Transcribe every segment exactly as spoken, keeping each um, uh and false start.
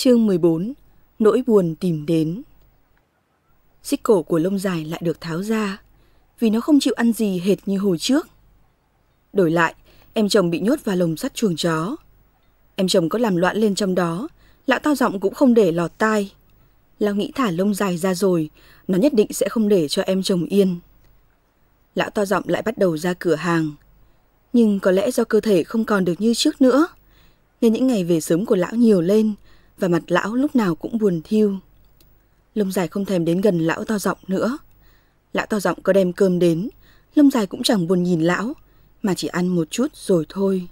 Chương mười bốn. Nỗi buồn tìm đến. Xích cổ của lông dài lại được tháo ra, vì nó không chịu ăn gì hệt như hồi trước. Đổi lại, em chồng bị nhốt vào lồng sắt chuồng chó. Em chồng có làm loạn lên trong đó, lão to giọng cũng không để lọt tai. Lão nghĩ thả lông dài ra rồi, nó nhất định sẽ không để cho em chồng yên. Lão to giọng lại bắt đầu ra cửa hàng. Nhưng có lẽ do cơ thể không còn được như trước nữa, nên những ngày về sớm của lão nhiều lên, và mặt lão lúc nào cũng buồn thiu. Lông dài không thèm đến gần lão to giọng nữa. Lão to giọng có đem cơm đến, lông dài cũng chẳng buồn nhìn lão, mà chỉ ăn một chút rồi thôi.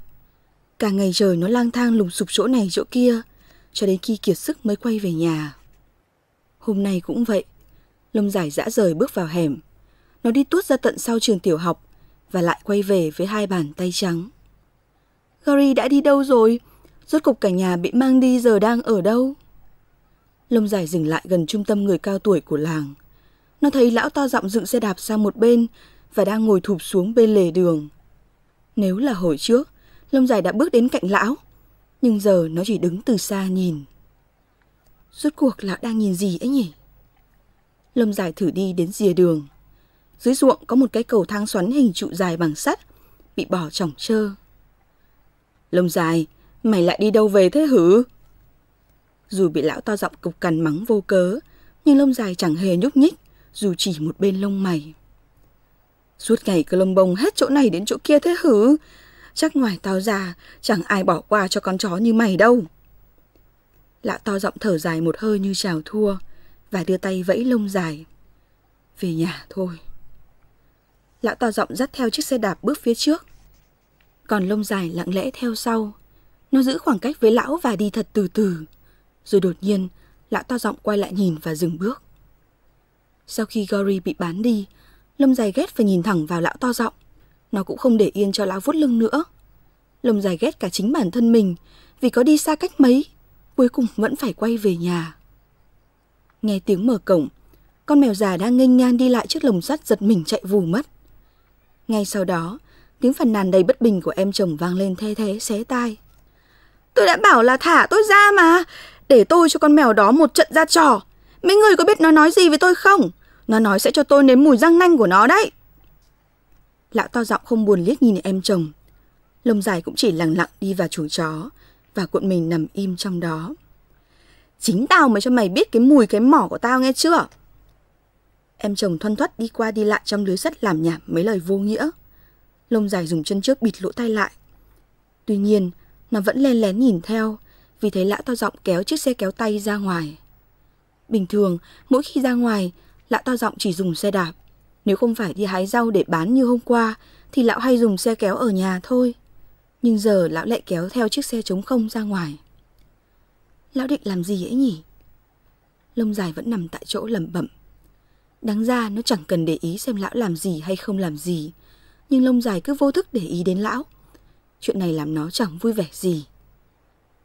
Cả ngày trời nó lang thang lùng sục chỗ này chỗ kia, cho đến khi kiệt sức mới quay về nhà. Hôm nay cũng vậy, lông dài dã rời bước vào hẻm. Nó đi tuốt ra tận sau trường tiểu học và lại quay về với hai bàn tay trắng. Gary đã đi đâu rồi? Rốt cục cả nhà bị mang đi giờ đang ở đâu? Lông dài dừng lại gần trung tâm người cao tuổi của làng. Nó thấy lão to giọng dựng xe đạp sang một bên và đang ngồi thụp xuống bên lề đường. Nếu là hồi trước, lông dài đã bước đến cạnh lão, nhưng giờ nó chỉ đứng từ xa nhìn. Rốt cuộc lão đang nhìn gì ấy nhỉ? Lông dài thử đi đến rìa đường. Dưới ruộng có một cái cầu thang xoắn hình trụ dài bằng sắt, bị bỏ chỏng trơ. Lông dài, mày lại đi đâu về thế hử? Dù bị lão to giọng cục cằn mắng vô cớ, nhưng lông dài chẳng hề nhúc nhích, dù chỉ một bên lông mày. Suốt ngày cứ lông bông hết chỗ này đến chỗ kia thế hử? Chắc ngoài tao ra, chẳng ai bỏ qua cho con chó như mày đâu. Lão to giọng thở dài một hơi như chào thua, và đưa tay vẫy lông dài. Về nhà thôi. Lão to giọng dắt theo chiếc xe đạp bước phía trước. Còn lông dài lặng lẽ theo sau. Nó giữ khoảng cách với lão và đi thật từ từ. Rồi đột nhiên, lão to giọng quay lại nhìn và dừng bước. Sau khi Gory bị bán đi, lông dài ghét phải nhìn thẳng vào lão to giọng. Nó cũng không để yên cho lão vuốt lưng nữa. Lông dài ghét cả chính bản thân mình, vì có đi xa cách mấy, cuối cùng vẫn phải quay về nhà. Nghe tiếng mở cổng, con mèo già đang nghênh ngang đi lại trước lồng sắt giật mình chạy vù mất. Ngay sau đó, tiếng phàn nàn đầy bất bình của em chồng vang lên the thé xé tai. Tôi đã bảo là thả tôi ra mà, để tôi cho con mèo đó một trận ra trò. Mấy người có biết nó nói gì với tôi không? Nó nói sẽ cho tôi nếm mùi răng nanh của nó đấy. Lão to giọng không buồn liếc nhìn em chồng. Lông dài cũng chỉ lặng lặng đi vào chuồng chó và cuộn mình nằm im trong đó. Chính tao mới cho mày biết cái mùi cái mỏ của tao nghe chưa? Em chồng thoăn thoắt đi qua đi lại trong lưới sắt làm nhảm mấy lời vô nghĩa. Lông dài dùng chân trước bịt lỗ tai lại. Tuy nhiên, nó vẫn len lén nhìn theo, vì thấy lão to giọng kéo chiếc xe kéo tay ra ngoài. Bình thường, mỗi khi ra ngoài, lão to giọng chỉ dùng xe đạp. Nếu không phải đi hái rau để bán như hôm qua, thì lão hay dùng xe kéo ở nhà thôi. Nhưng giờ lão lại kéo theo chiếc xe trống không ra ngoài. Lão định làm gì ấy nhỉ? Lông dài vẫn nằm tại chỗ lẩm bẩm. Đáng ra nó chẳng cần để ý xem lão làm gì hay không làm gì, nhưng lông dài cứ vô thức để ý đến lão. Chuyện này làm nó chẳng vui vẻ gì.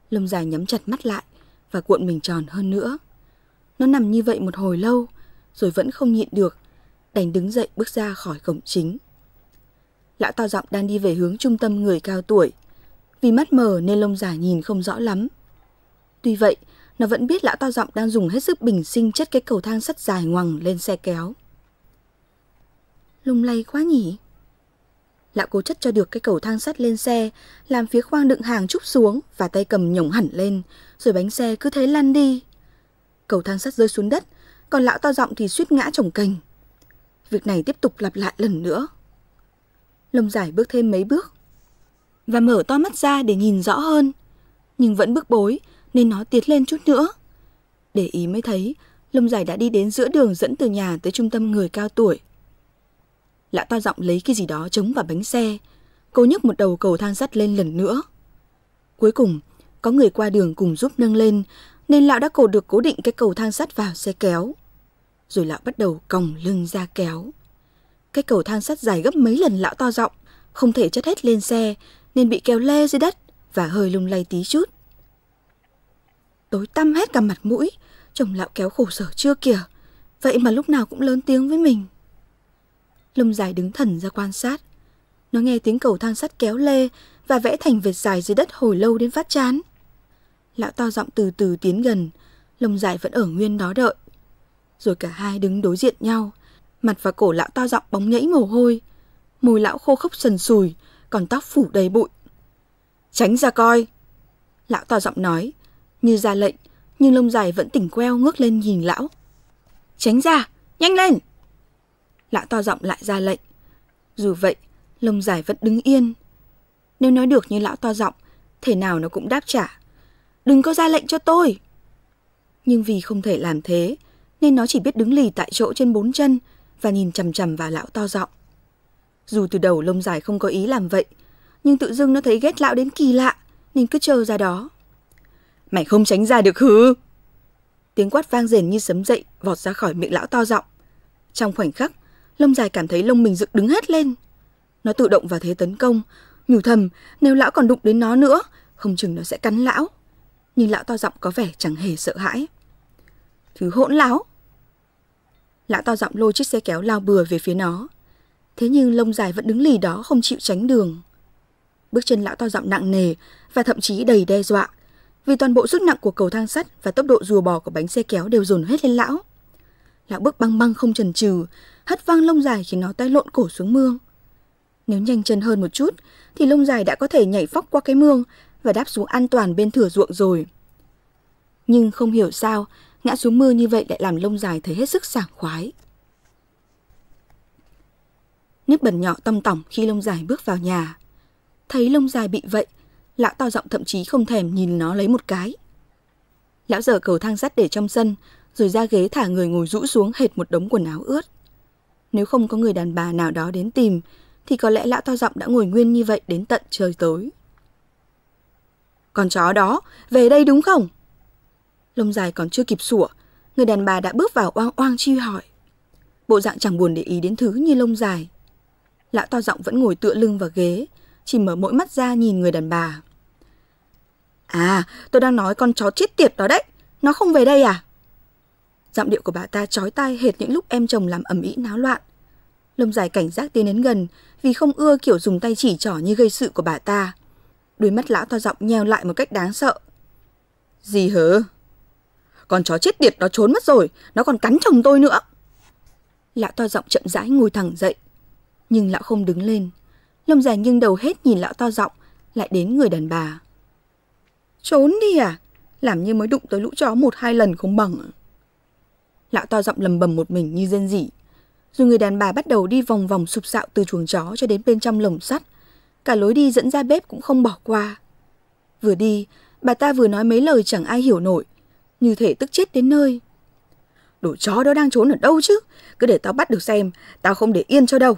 Lông dài nhắm chặt mắt lại và cuộn mình tròn hơn nữa. Nó nằm như vậy một hồi lâu, rồi vẫn không nhịn được, đành đứng dậy bước ra khỏi cổng chính. Lão to giọng đang đi về hướng trung tâm người cao tuổi. Vì mắt mờ nên lông dài nhìn không rõ lắm. Tuy vậy, nó vẫn biết lão to giọng đang dùng hết sức bình sinh chất cái cầu thang sắt dài ngoằng lên xe kéo. Lung lay quá nhỉ? Lão cố chất cho được cái cầu thang sắt lên xe, làm phía khoang đựng hàng trúc xuống và tay cầm nhổng hẳn lên, rồi bánh xe cứ thế lăn đi. Cầu thang sắt rơi xuống đất, còn lão to giọng thì suýt ngã chồng cành. Việc này tiếp tục lặp lại lần nữa. Lông dài bước thêm mấy bước và mở to mắt ra để nhìn rõ hơn, nhưng vẫn bức bối nên nó tiến lên chút nữa. Để ý mới thấy, lông dài đã đi đến giữa đường dẫn từ nhà tới trung tâm người cao tuổi. Lão to giọng lấy cái gì đó chống vào bánh xe, cố nhấc một đầu cầu thang sắt lên lần nữa. Cuối cùng, có người qua đường cùng giúp nâng lên, nên lão đã cố được cố định cái cầu thang sắt vào xe kéo. Rồi lão bắt đầu còng lưng ra kéo. Cái cầu thang sắt dài gấp mấy lần lão to giọng, không thể chất hết lên xe, nên bị kéo lê dưới đất và hơi lung lay tí chút. Tối tăm hết cả mặt mũi, chồng lão kéo khổ sở chưa kìa, vậy mà lúc nào cũng lớn tiếng với mình. Lông dài đứng thần ra quan sát. Nó nghe tiếng cầu thang sắt kéo lê và vẽ thành vệt dài dưới đất hồi lâu đến phát chán. Lão to giọng từ từ tiến gần, lông dài vẫn ở nguyên đó đợi. Rồi cả hai đứng đối diện nhau, mặt và cổ lão to giọng bóng nhẫy mồ hôi, môi lão khô khốc sần sùi, còn tóc phủ đầy bụi. Tránh ra coi! Lão to giọng nói, như ra lệnh, nhưng lông dài vẫn tỉnh queo ngước lên nhìn lão. Tránh ra! Nhanh lên! Lão to giọng lại ra lệnh. Dù vậy, lông dài vẫn đứng yên. Nếu nói được như lão to giọng, thể nào nó cũng đáp trả. Đừng có ra lệnh cho tôi! Nhưng vì không thể làm thế, nên nó chỉ biết đứng lì tại chỗ trên bốn chân và nhìn chằm chằm vào lão to giọng. Dù từ đầu lông dài không có ý làm vậy, nhưng tự dưng nó thấy ghét lão đến kỳ lạ, nên cứ trơ ra đó. Mày không tránh ra được hứ? Tiếng quát vang rền như sấm dậy vọt ra khỏi miệng lão to giọng. Trong khoảnh khắc, lông dài cảm thấy lông mình dựng đứng hết lên. Nó tự động vào thế tấn công, nhủ thầm nếu lão còn đụng đến nó nữa, không chừng nó sẽ cắn lão. Nhưng lão to giọng có vẻ chẳng hề sợ hãi. Thứ hỗn láo! Lão to giọng lôi chiếc xe kéo lao bừa về phía nó. Thế nhưng lông dài vẫn đứng lì đó không chịu tránh đường. Bước chân lão to giọng nặng nề và thậm chí đầy đe dọa, vì toàn bộ sức nặng của cầu thang sắt và tốc độ rùa bò của bánh xe kéo đều dồn hết lên lão. Lão bước băng băng không chần chừ, hất văng lông dài khiến nó té lộn cổ xuống mương. Nếu nhanh chân hơn một chút thì lông dài đã có thể nhảy phóc qua cái mương và đáp xuống an toàn bên thửa ruộng rồi. Nhưng không hiểu sao, ngã xuống mưa như vậy lại làm lông dài thấy hết sức sảng khoái. Nước bẩn nhỏ tăm tỏng khi lông dài bước vào nhà. Thấy lông dài bị vậy, lão to giọng thậm chí không thèm nhìn nó lấy một cái. Lão dở cầu thang sắt để trong sân, rồi ra ghế thả người ngồi rũ xuống hệt một đống quần áo ướt. Nếu không có người đàn bà nào đó đến tìm, thì có lẽ lão to giọng đã ngồi nguyên như vậy đến tận trời tối. Con chó đó, về đây đúng không? Lông dài còn chưa kịp sủa, người đàn bà đã bước vào oang oang truy hỏi. Bộ dạng chẳng buồn để ý đến thứ như lông dài. Lão to giọng vẫn ngồi tựa lưng vào ghế, chỉ mở mỗi mắt ra nhìn người đàn bà. À, tôi đang nói con chó chết tiệt đó đấy, nó không về đây à? Giọng điệu của bà ta chói tai hệt những lúc em chồng làm ầm ĩ náo loạn. Lông dài cảnh giác tiến đến gần vì không ưa kiểu dùng tay chỉ trỏ như gây sự của bà ta. Đôi mắt lão to giọng nheo lại một cách đáng sợ. Gì hứ? Con chó chết tiệt đó trốn mất rồi, nó còn cắn chồng tôi nữa. Lão to giọng chậm rãi ngồi thẳng dậy, nhưng lão không đứng lên. Lông dài nghiêng đầu hết nhìn lão to giọng, lại đến người đàn bà. Trốn đi à? Làm như mới đụng tới lũ chó một hai lần không bằng. Lão to giọng lầm bầm một mình như rên rỉ. Rồi người đàn bà bắt đầu đi vòng vòng sụp sạo từ chuồng chó cho đến bên trong lồng sắt. Cả lối đi dẫn ra bếp cũng không bỏ qua. Vừa đi, bà ta vừa nói mấy lời chẳng ai hiểu nổi, như thể tức chết đến nơi. Đồ chó đó đang trốn ở đâu chứ? Cứ để tao bắt được xem, tao không để yên cho đâu.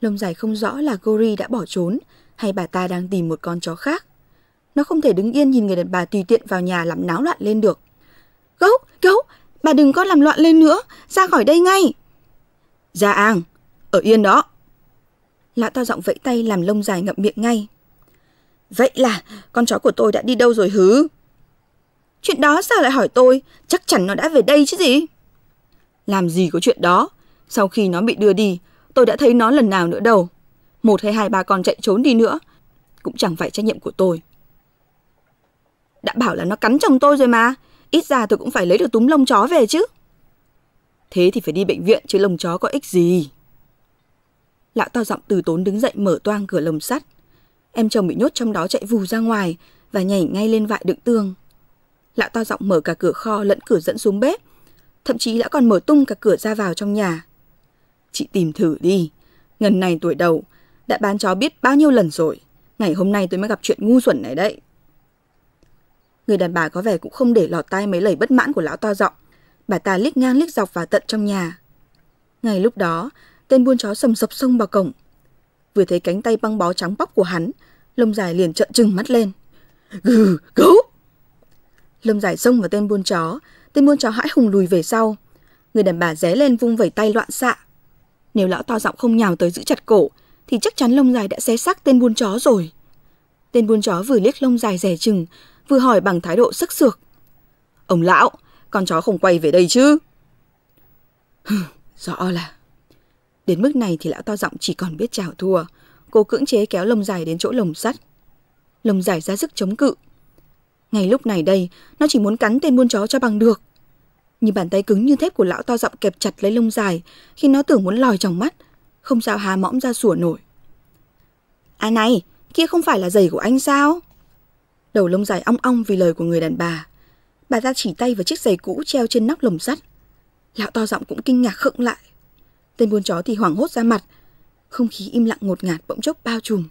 Lông dài không rõ là Gori đã bỏ trốn hay bà ta đang tìm một con chó khác. Nó không thể đứng yên nhìn người đàn bà tùy tiện vào nhà làm náo loạn lên được. Gấu, gấu, bà đừng có làm loạn lên nữa, ra khỏi đây ngay. Ra Ang, ở yên đó. Lão to giọng vẫy tay làm lông dài ngậm miệng ngay. Vậy là con chó của tôi đã đi đâu rồi hứ? Chuyện đó sao lại hỏi tôi? Chắc chắn nó đã về đây chứ gì. Làm gì có chuyện đó. Sau khi nó bị đưa đi, tôi đã thấy nó lần nào nữa đâu. Một hay hai bà con chạy trốn đi nữa cũng chẳng phải trách nhiệm của tôi. Đã bảo là nó cắn chồng tôi rồi mà, ít ra tôi cũng phải lấy được túm lông chó về chứ. Thế thì phải đi bệnh viện chứ lông chó có ích gì. Lão to giọng từ tốn đứng dậy mở toang cửa lồng sắt. Em chồng bị nhốt trong đó chạy vù ra ngoài và nhảy ngay lên vại đựng tương. Lão to giọng mở cả cửa kho lẫn cửa dẫn xuống bếp, thậm chí đã còn mở tung cả cửa ra vào trong nhà. Chị tìm thử đi, ngần này tuổi đầu, đã bán chó biết bao nhiêu lần rồi, ngày hôm nay tôi mới gặp chuyện ngu xuẩn này đấy. Người đàn bà có vẻ cũng không để lọt tai mấy lời bất mãn của lão to giọng, bà ta liếc ngang liếc dọc vào tận trong nhà. Ngay lúc đó, tên buôn chó sầm sập xông vào cổng. Vừa thấy cánh tay băng bó trắng bóc của hắn, lông dài liền trợn trừng mắt lên. Gừ, gấu! Lông dài xông vào tên buôn chó, tên buôn chó hãi hùng lùi về sau. Người đàn bà ré lên vung vẩy tay loạn xạ. Nếu lão to giọng không nhào tới giữ chặt cổ, thì chắc chắn lông dài đã xé xác tên buôn chó rồi. Tên buôn chó vừa liếc lông dài rẻ chừng, vừa hỏi bằng thái độ sức sược. Ông lão, con chó không quay về đây chứ? Hừ, rõ là... Đến mức này thì lão to giọng chỉ còn biết chào thua. Cô cưỡng chế kéo lông dài đến chỗ lồng sắt. Lông dài ra sức chống cự. Ngay lúc này đây, nó chỉ muốn cắn tên buôn chó cho bằng được. Nhưng bàn tay cứng như thép của lão to giọng kẹp chặt lấy lông dài, khi nó tưởng muốn lòi trong mắt, không sao há mõm ra sủa nổi. À này, kia không phải là giày của anh sao? Đầu lông dài ong ong vì lời của người đàn bà. Bà ta chỉ tay vào chiếc giày cũ treo trên nóc lồng sắt. Lão to giọng cũng kinh ngạc khựng lại. Tên buôn chó thì hoảng hốt ra mặt. Không khí im lặng ngột ngạt bỗng chốc bao trùm.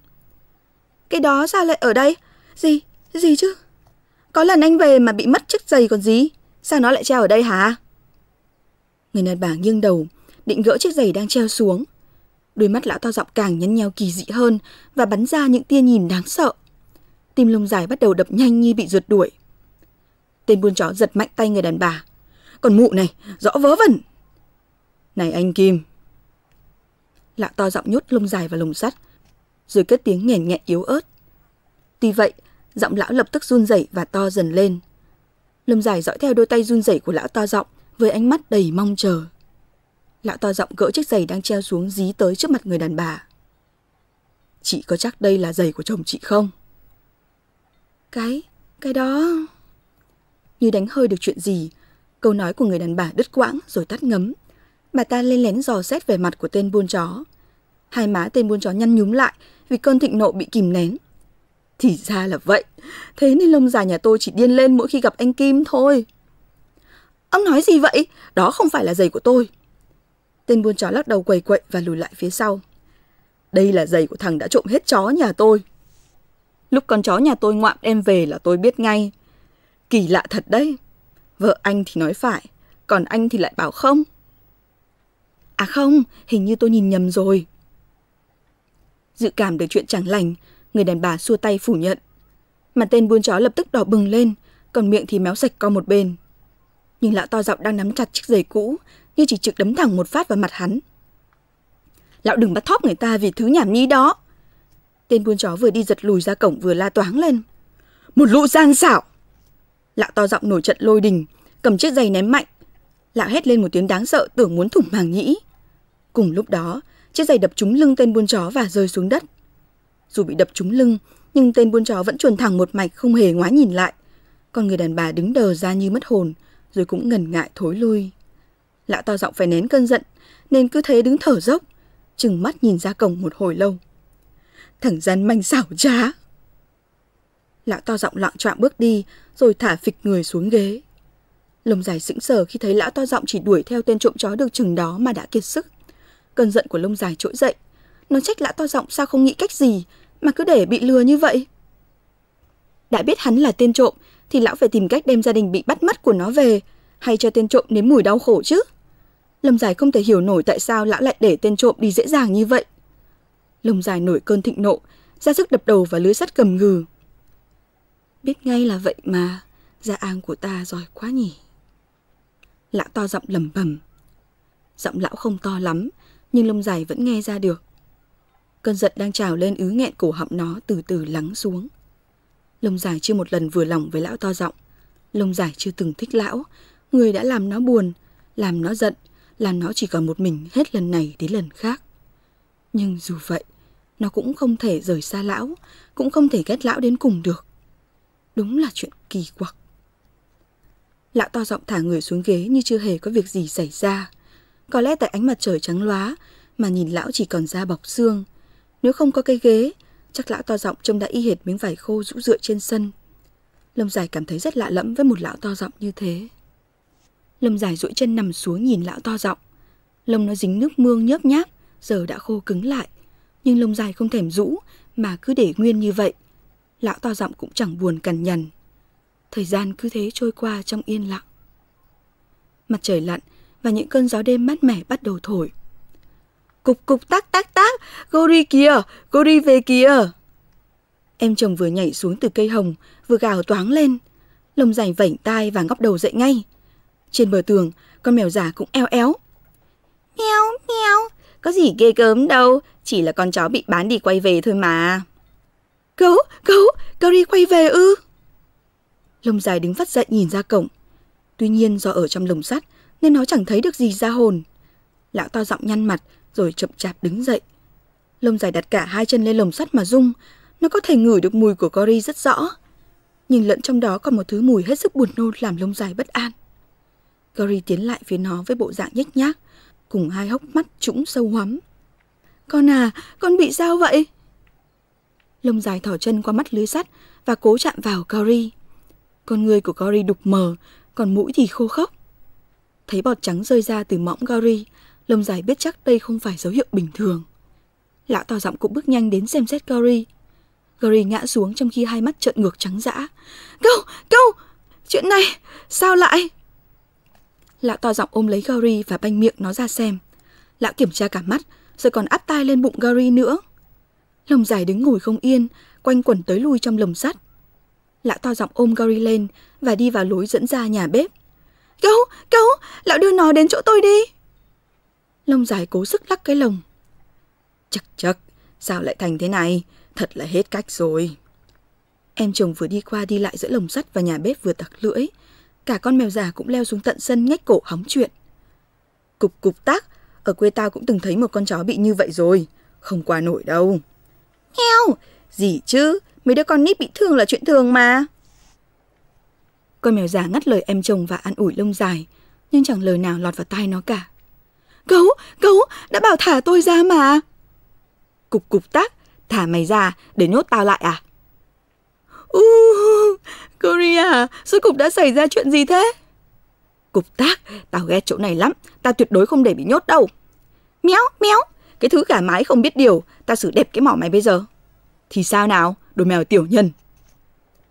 Cái đó sao lại ở đây? Gì? Gì chứ? Có lần anh về mà bị mất chiếc giày còn gì. Sao nó lại treo ở đây hả? Người đàn bà nghiêng đầu, định gỡ chiếc giày đang treo xuống. Đôi mắt lão to giọng càng nhăn nheo kỳ dị hơn và bắn ra những tia nhìn đáng sợ. Tim lông dài bắt đầu đập nhanh như bị rượt đuổi. Tên buôn chó giật mạnh tay người đàn bà. Còn mụ này, rõ vớ vẩn. Này anh Kim. Lão to giọng nhốt lông dài vào lồng sắt, rồi cất tiếng nghèn nghẹn yếu ớt. Tuy vậy, giọng lão lập tức run rẩy và to dần lên. Lông dài dõi theo đôi tay run rẩy của lão to giọng với ánh mắt đầy mong chờ. Lão to giọng gỡ chiếc giày đang treo xuống dí tới trước mặt người đàn bà. Chị có chắc đây là giày của chồng chị không? Cái, cái đó... Như đánh hơi được chuyện gì, câu nói của người đàn bà đứt quãng rồi tắt ngấm. Bà ta lén lén dò xét về mặt của tên buôn chó. Hai má tên buôn chó nhăn nhúm lại vì cơn thịnh nộ bị kìm nén. Thì ra là vậy, thế nên lông dài nhà tôi chỉ điên lên mỗi khi gặp anh Kim thôi. Ông nói gì vậy? Đó không phải là giày của tôi. Tên buôn chó lắc đầu quầy quậy và lùi lại phía sau. Đây là giày của thằng đã trộm hết chó nhà tôi. Lúc con chó nhà tôi ngoạm em về là tôi biết ngay. Kỳ lạ thật đấy. Vợ anh thì nói phải, còn anh thì lại bảo không. À không, hình như tôi nhìn nhầm rồi. Dự cảm được chuyện chẳng lành, người đàn bà xua tay phủ nhận. Mà tên buôn chó lập tức đỏ bừng lên, còn miệng thì méo sạch qua một bên. Nhưng lão to giọng đang nắm chặt chiếc giày cũ, như chỉ trực đấm thẳng một phát vào mặt hắn. Lão đừng bắt thóp người ta vì thứ nhảm nhí đó. Tên buôn chó vừa đi giật lùi ra cổng vừa la toáng lên. Một lũ gian xảo. Lão to giọng nổi trận lôi đình, cầm chiếc giày ném mạnh. Lão hét lên một tiếng đáng sợ tưởng muốn thủng màng nhĩ. Cùng lúc đó, chiếc giày đập trúng lưng tên buôn chó và rơi xuống đất. Dù bị đập trúng lưng, nhưng tên buôn chó vẫn chuồn thẳng một mạch không hề ngoái nhìn lại. Còn người đàn bà đứng đờ ra như mất hồn, rồi cũng ngần ngại thối lui. Lão to giọng phải nén cơn giận, nên cứ thế đứng thở dốc, chừng mắt nhìn ra cổng một hồi lâu. Thằng gian manh xảo trá. Lão to giọng loạng choạng bước đi, rồi thả phịch người xuống ghế. Lông dài sững sờ khi thấy lão to giọng chỉ đuổi theo tên trộm chó được chừng đó mà đã kiệt sức. Cơn giận của lông dài trỗi dậy. Nó trách lão to giọng sao không nghĩ cách gì mà cứ để bị lừa như vậy. Đã biết hắn là tên trộm thì lão phải tìm cách đem gia đình bị bắt mất của nó về, hay cho tên trộm nếm mùi đau khổ chứ. Lông dài không thể hiểu nổi tại sao lão lại để tên trộm đi dễ dàng như vậy. Lông dài nổi cơn thịnh nộ, ra sức đập đầu vào lưới sắt gầm gừ. Biết ngay là vậy mà, gia an của ta giỏi quá nhỉ. Lão to giọng lầm bầm. Giọng lão không to lắm, nhưng lông dài vẫn nghe ra được. Cơn giận đang trào lên ứ nghẹn cổ họng nó từ từ lắng xuống. Lông dài chưa một lần vừa lòng với lão to giọng. Lông dài chưa từng thích lão, người đã làm nó buồn, làm nó giận, làm nó chỉ còn một mình hết lần này đến lần khác. Nhưng dù vậy, nó cũng không thể rời xa lão, cũng không thể ghét lão đến cùng được. Đúng là chuyện kỳ quặc. Lão to giọng thả người xuống ghế như chưa hề có việc gì xảy ra. Có lẽ tại ánh mặt trời trắng lóa mà nhìn lão chỉ còn da bọc xương. Nếu không có cái ghế, chắc lão to giọng trông đã y hệt miếng vải khô rũ rượi trên sân. Lông dài cảm thấy rất lạ lẫm với một lão to giọng như thế. Lông dài duỗi chân nằm xuống nhìn lão to giọng. Lông nó dính nước mương nhớp nháp, giờ đã khô cứng lại. Nhưng lông dài không thèm rũ mà cứ để nguyên như vậy. Lão to giọng cũng chẳng buồn cằn nhằn. Thời gian cứ thế trôi qua trong yên lặng. Mặt trời lặn và những cơn gió đêm mát mẻ bắt đầu thổi. Cục cục tác tác tác, Gori kìa, Gori về kìa. Em chồng vừa nhảy xuống từ cây hồng, vừa gào toáng lên. Lông dài vảnh tai và ngóc đầu dậy ngay. Trên bờ tường, con mèo già cũng eo éo. Mèo, mèo, có gì ghê gớm đâu, chỉ là con chó bị bán đi quay về thôi mà. Gấu, gấu, Gori quay về ư? Lông dài đứng phắt dậy nhìn ra cổng. Tuy nhiên do ở trong lồng sắt nên nó chẳng thấy được gì ra hồn. Lão to giọng nhăn mặt rồi chậm chạp đứng dậy. Lông dài đặt cả hai chân lên lồng sắt mà rung. Nó có thể ngửi được mùi của Gori rất rõ. nhưng lẫn trong đó còn một thứ mùi hết sức buồn nôn làm lông dài bất an. Cory tiến lại phía nó với bộ dạng nhếch nhác, cùng hai hốc mắt trũng sâu hoắm. Con à, con bị sao vậy? Lông dài thỏ chân qua mắt lưới sắt và cố chạm vào Cory. Con người của Cory đục mờ, còn mũi thì khô khốc. Thấy bọt trắng rơi ra từ mõm Cory, lông dài biết chắc đây không phải dấu hiệu bình thường. Lão to giọng cũng bước nhanh đến xem xét Cory. Cory ngã xuống trong khi hai mắt trợn ngược trắng dã. Câu, câu, chuyện này, sao lại? Lão to giọng ôm lấy Cory và banh miệng nó ra xem. Lão kiểm tra cả mắt, rồi còn áp tai lên bụng Cory nữa. Lông dài đứng ngồi không yên, quanh quẩn tới lui trong lồng sắt. Lão to giọng ôm Cory lên và đi vào lối dẫn ra nhà bếp. Câu, câu, lão đưa nó đến chỗ tôi đi. Lông dài cố sức lắc cái lồng. Chậc chậc, sao lại thành thế này? Thật là hết cách rồi. Em chồng vừa đi qua đi lại giữa lồng sắt và nhà bếp vừa tặc lưỡi. Cả con mèo già cũng leo xuống tận sân nhếch cổ hóng chuyện. Cục cục tác, ở quê tao cũng từng thấy một con chó bị như vậy rồi. Không qua nổi đâu. Heo, gì chứ, mấy đứa con nít bị thương là chuyện thường mà. Con mèo già ngắt lời em chồng và an ủi lông dài, nhưng chẳng lời nào lọt vào tai nó cả. Gấu, gấu, đã bảo thả tôi ra mà. Cục cục tác, thả mày ra để nhốt tao lại à? Uh, Korea, rốt cục đã xảy ra chuyện gì thế? Cục tác, tao ghét chỗ này lắm, tao tuyệt đối không để bị nhốt đâu. Méo, méo, cái thứ gà mái không biết điều, tao xử đẹp cái mỏ mày bây giờ. Thì sao nào, đồ mèo tiểu nhân.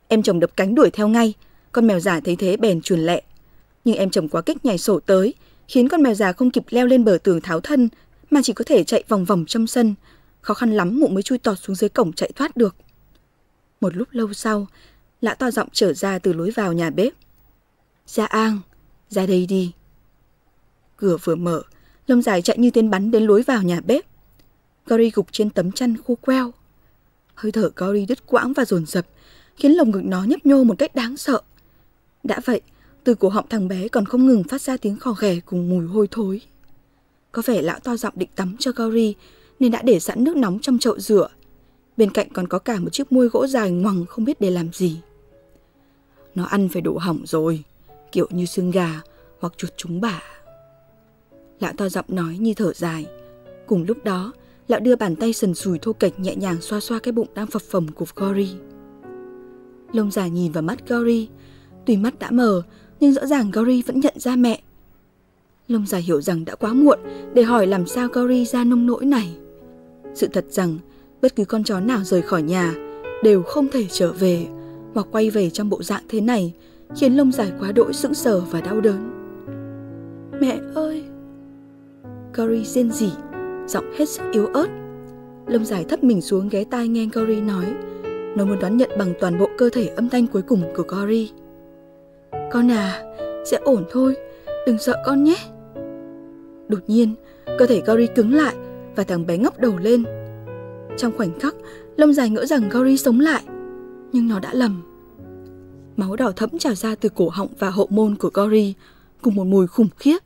Em chồng đập cánh đuổi theo ngay, con mèo già thấy thế bèn chuồn lẹ. Nhưng em chồng quá kích nhảy sổ tới, khiến con mèo già không kịp leo lên bờ tường tháo thân, mà chỉ có thể chạy vòng vòng trong sân. Khó khăn lắm mụ mới chui tọt xuống dưới cổng chạy thoát được. Một lúc lâu sau, lão to giọng trở ra từ lối vào nhà bếp. Gia An, ra đây đi. Cửa vừa mở, lông dài chạy như tên bắn đến lối vào nhà bếp. Cory gục trên tấm chăn khô queo. Hơi thở Cory đứt quãng và dồn dập, khiến lồng ngực nó nhấp nhô một cách đáng sợ. Đã vậy, từ cổ họng thằng bé còn không ngừng phát ra tiếng khò khè cùng mùi hôi thối. Có vẻ lão to giọng định tắm cho Cory nên đã để sẵn nước nóng trong chậu rửa. Bên cạnh còn có cả một chiếc muôi gỗ dài ngoằng không biết để làm gì. Nó ăn phải đồ hỏng rồi, kiểu như xương gà hoặc chuột trúng bả. Lão to giọng nói như thở dài. Cùng lúc đó, lão đưa bàn tay sần sùi thô kệch nhẹ nhàng xoa xoa cái bụng đang phập phồng của Cory. Lông dài nhìn vào mắt Cory. Tuy mắt đã mờ, nhưng rõ ràng Cory vẫn nhận ra mẹ. Lông dài hiểu rằng đã quá muộn để hỏi làm sao Cory ra nông nỗi này. Sự thật rằng, bất cứ con chó nào rời khỏi nhà đều không thể trở về hoặc quay về trong bộ dạng thế này, khiến lông dài quá đỗi sững sờ và đau đớn. Mẹ ơi! Cory rên rỉ, giọng hết sức yếu ớt. Lông dài thấp mình xuống ghé tai nghe Cory nói. Nó muốn đón nhận bằng toàn bộ cơ thể âm thanh cuối cùng của Cory. Con à, sẽ ổn thôi, đừng sợ con nhé. Đột nhiên, cơ thể Cory cứng lại và thằng bé ngóc đầu lên. Trong khoảnh khắc, lông dài ngỡ rằng Cory sống lại, nhưng nó đã lầm. Máu đỏ thẫm trào ra từ cổ họng và hậu môn của Cory, cùng một mùi khủng khiếp,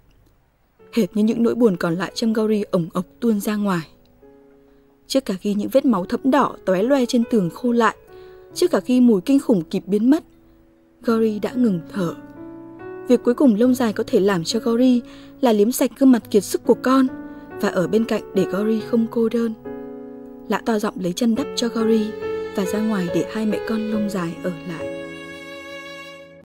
hệt như những nỗi buồn còn lại trong Cory ổng ộc tuôn ra ngoài. Trước cả khi những vết máu thẫm đỏ tóe loe trên tường khô lại, trước cả khi mùi kinh khủng kịp biến mất, Cory đã ngừng thở. Việc cuối cùng lông dài có thể làm cho Cory là liếm sạch gương mặt kiệt sức của con và ở bên cạnh để Cory không cô đơn. Lão to giọng lấy chân đắp cho Cory và ra ngoài để hai mẹ con lông dài ở lại.